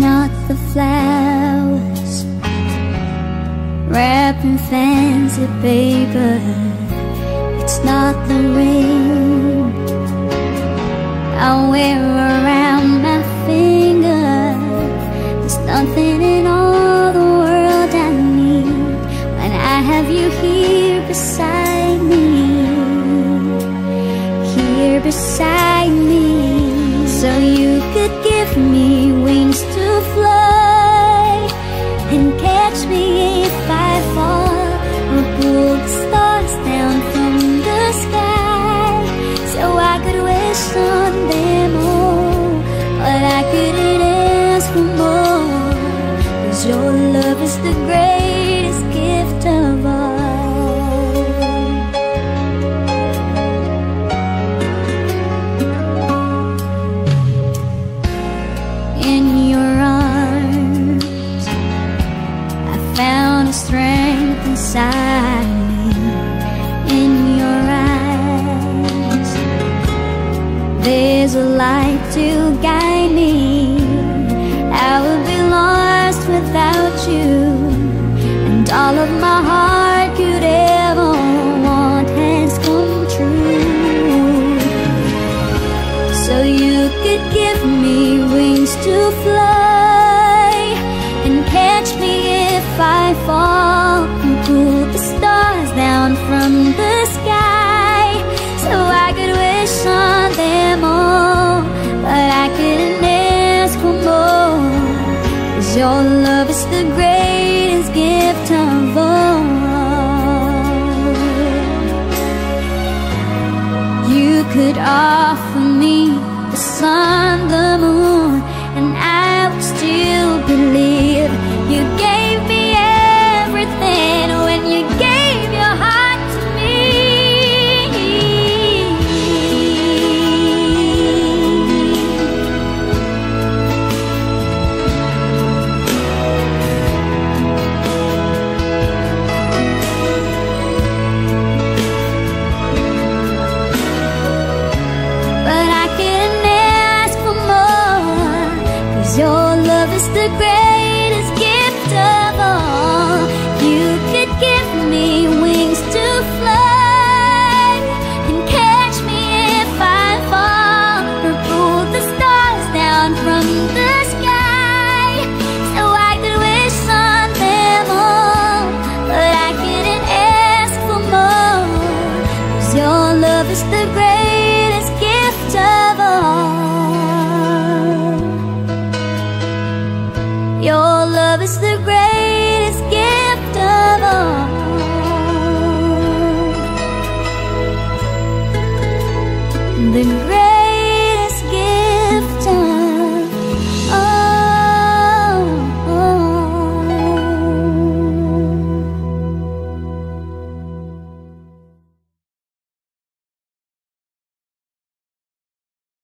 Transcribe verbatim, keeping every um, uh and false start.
not the flowers, wrapped in fancy paper. It's not the ring I wear around my finger. There's nothing in all the world I need when I have you here beside me, here beside me. So you could give me wings to fly and catch me if I fall, or pull the stars down from the sky so I could wish on them all. But I couldn't ask for more, 'cause your love is the greatest gift of all. Strength inside me, in your eyes there's a light to guide me. I would be lost without you, and all of my heart could ever want has come true. So you could give me wings to fly and catch me if I fall, and pull the stars down from the sky so I could wish on them all. But I couldn't ask for more, 'cause your love is the greatest gift of all. You could offer me the sun, the moon, and I would still believe. You gave me when you gave your heart to me. But I couldn't ask for more, 'cause your love is the greatest gift of all. You could give me wings to fly and catch me if I fall, or pull the stars down from the sky so I could wish on them all. But I couldn't ask for more, 'cause your love is the greatest.